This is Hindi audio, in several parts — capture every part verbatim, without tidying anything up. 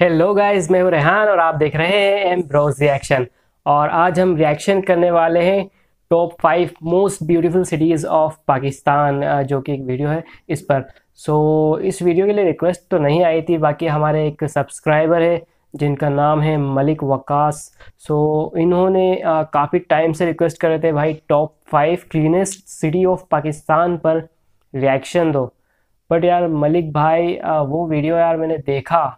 हेलो गाइस, मैं हूं रेहान और आप देख रहे हैं एम ब्रोस रिएक्शन। और आज हम रिएक्शन करने वाले हैं top five most beautiful cities of Pakistan, जो कि एक वीडियो है इस पर। सो so, इस वीडियो के लिए रिक्वेस्ट तो नहीं आई थी, बाकी हमारे एक सब्सक्राइबर है जिनका नाम है मलिक वकास। सो so, इन्होंने काफ़ी टाइम से रिक्वेस्ट कर रहे थे, भाई top five cleanest city of Pakistan पर रिएक्शन दो। बट यार मलिक भाई, आ, वो वीडियो यार मैंने देखा,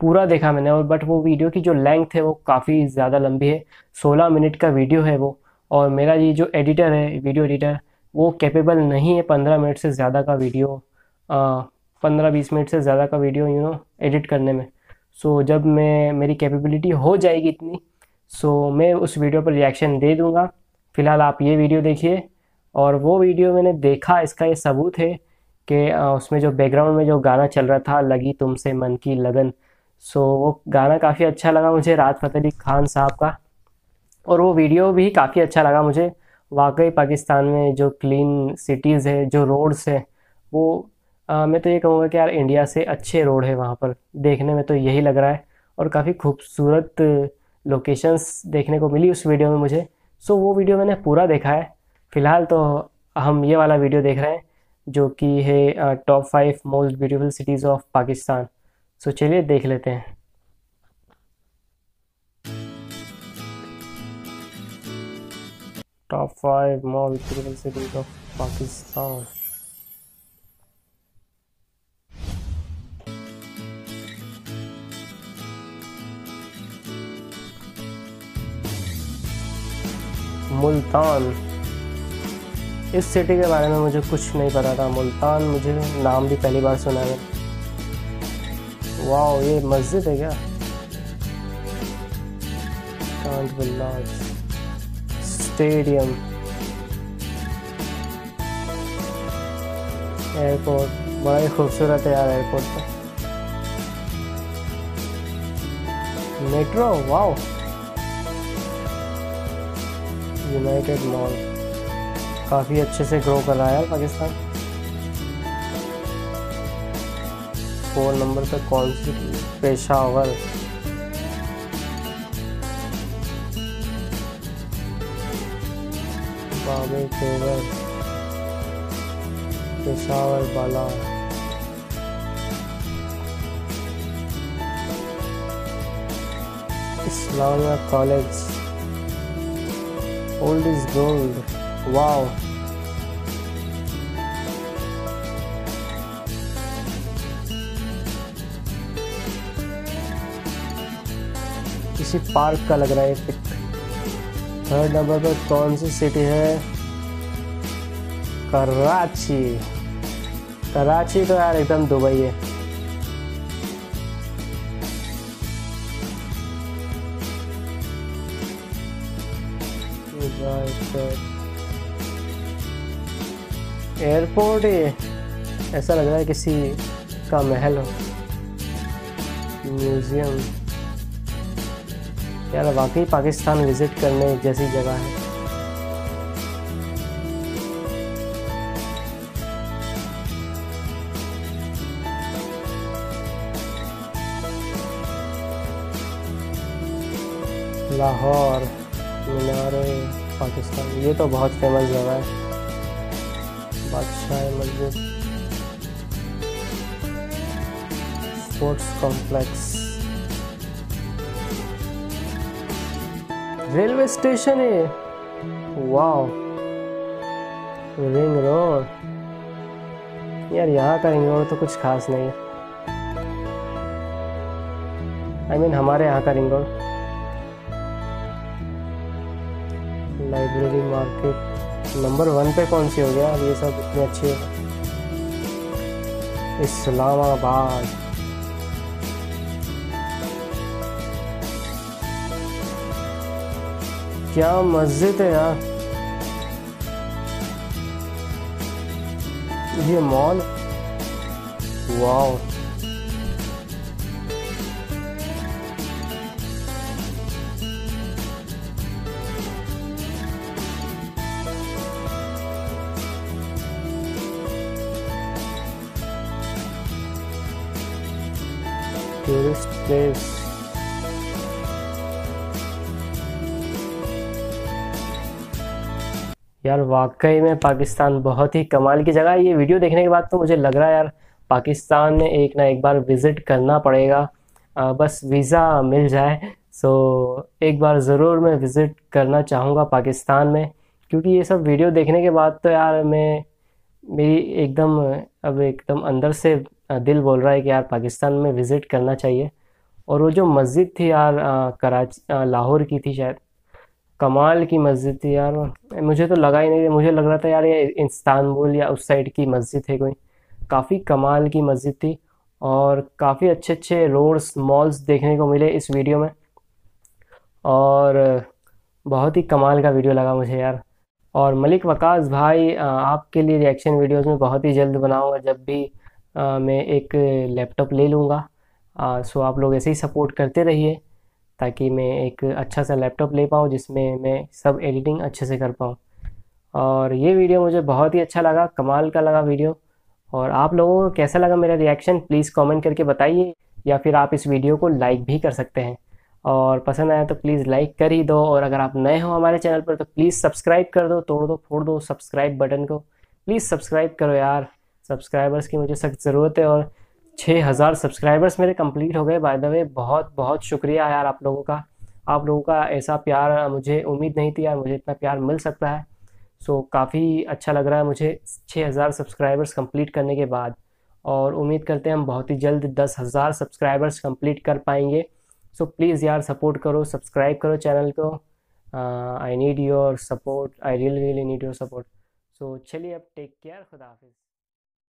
पूरा देखा मैंने, और बट वो वीडियो की जो लेंथ है वो काफ़ी ज़्यादा लंबी है। सोलह मिनट का वीडियो है वो, और मेरा ये जो एडिटर है, वीडियो एडिटर, वो कैपेबल नहीं है पंद्रह मिनट से ज़्यादा का वीडियो, पंद्रह बीस मिनट से ज़्यादा का वीडियो यू नो एडिट करने में। सो so, जब मैं मेरी कैपेबिलिटी हो जाएगी इतनी, सो so, मैं उस वीडियो पर रिएक्शन दे दूँगा। फ़िलहाल आप ये वीडियो देखिए। और वो वीडियो मैंने देखा, इसका ये सबूत है कि उसमें जो बैकग्राउंड में जो गाना चल रहा था, लगी तुमसे मन की लगन, सो so, वो गाना काफ़ी अच्छा लगा मुझे राज फतेह अली खान साहब का। और वो वीडियो भी काफ़ी अच्छा लगा मुझे। वाकई पाकिस्तान में जो क्लीन सिटीज़ है, जो रोड्स है, वो आ, मैं तो ये कहूँगा कि यार इंडिया से अच्छे रोड है वहाँ पर, देखने में तो यही लग रहा है। और काफ़ी खूबसूरत लोकेशंस देखने को मिली उस वीडियो में मुझे। सो so, वो वीडियो मैंने पूरा देखा है। फ़िलहाल तो हम ये वाला वीडियो देख रहे हैं जो कि है top five most beautiful cities of Pakistan. So चलिए देख लेते हैं। Top five most beautiful cities of Pakistan. Multan, इस सिटी के बारे में मुझे कुछ नहीं पता था। मुल्तान मुझे नाम भी पहली बार सुना है। वाओ, ये मस्जिद है क्या? स्टेडियम, एयरपोर्ट, बड़ा ही खूबसूरत है यार एयरपोर्ट का। Metro, wow. यूनाइटेड मॉल, काफ़ी अच्छे से ग्रो कर रहा है यार पाकिस्तान। फोर नंबर पर कौन सी? पेशावर। बाबे तेवर, पेशावर बाला, Islamia college, old is gold, wow. किसी पार्क का लग रहा है पिक। थर्ड नंबर पर कौन सी सिटी है? कराची। कराची तो यार एकदम दुबई है। एयरपोर्ट है, ऐसा लग रहा है किसी का महल हो, म्यूजियम। यार वाकई पाकिस्तान विजिट करने जैसी जगह है। लाहौर, मीनारे पाकिस्तान, ये तो बहुत फेमस जगह है। Badshah Masjid, sports complex, railway station है, वाओ। रिंग रोड, यार यहाँ का रिंग रोड तो कुछ खास नहीं है। आई I मीन mean, हमारे यहाँ का ring road. Library market number one पे कौन सी हो गया? ये सब इतनी अच्छी है। इस्लामाबाद, क्या मस्जिद है यार। ये मॉल, वाओ। tourist place. यार वाकई में पाकिस्तान बहुत ही कमाल की जगह है। ये वीडियो देखने के बाद तो मुझे लग रहा है यार पाकिस्तान में एक ना एक बार विज़िट करना पड़ेगा, आ, बस वीज़ा मिल जाए। सो एक बार ज़रूर मैं विज़िट करना चाहूँगा पाकिस्तान में, क्योंकि ये सब वीडियो देखने के बाद तो यार मैं मेरी एकदम अब एकदम अंदर से दिल बोल रहा है कि यार पाकिस्तान में विज़िट करना चाहिए। और वो जो मस्जिद थी यार कराची लाहौर की थी शायद, कमाल की मस्जिद थी यार। मुझे तो लगा ही नहीं, मुझे लग रहा था यार ये इस्तांबुल या उस साइड की मस्जिद है कोई। काफ़ी कमाल की मस्जिद थी और काफ़ी अच्छे अच्छे रोड्स मॉल्स देखने को मिले इस वीडियो में, और बहुत ही कमाल का वीडियो लगा मुझे यार। और मलिक वकास भाई, आपके लिए रिएक्शन वीडियोस में बहुत ही जल्द बनाऊंगा जब भी आ, मैं एक लैपटॉप ले लूँगा। सो आप लोग ऐसे ही सपोर्ट करते रहिए ताकि मैं एक अच्छा सा लैपटॉप ले पाऊँ जिसमें मैं सब एडिटिंग अच्छे से कर पाऊँ। और ये वीडियो मुझे बहुत ही अच्छा लगा, कमाल का लगा वीडियो। और आप लोगों को कैसा लगा मेरा रिएक्शन प्लीज़ कमेंट करके बताइए, या फिर आप इस वीडियो को लाइक भी कर सकते हैं। और पसंद आया तो प्लीज़ लाइक कर ही दो, और अगर आप नए हो हमारे चैनल पर तो प्लीज़ सब्सक्राइब कर दो, तोड़ दो फोड़ दो सब्सक्राइब बटन को। प्लीज़ सब्सक्राइब करो यार, सब्सक्राइबर्स की मुझे सख्त ज़रूरत है। और छः हज़ार सब्सक्राइबर्स मेरे कंप्लीट हो गए बाय द वे, बहुत बहुत शुक्रिया यार आप लोगों का। आप लोगों का ऐसा प्यार मुझे उम्मीद नहीं थी यार, मुझे इतना प्यार मिल सकता है। सो so, काफ़ी अच्छा लग रहा है मुझे छः हज़ार सब्सक्राइबर्स कंप्लीट करने के बाद, और उम्मीद करते हैं हम बहुत ही जल्द दस हज़ार सब्सक्राइबर्स कंप्लीट कर पाएंगे। सो so, प्लीज़ यार सपोर्ट करो, सब्सक्राइब करो चैनल को। I need your support, I really really need your support. So चलिए अब टेक केयर, खुदा हाफिज़।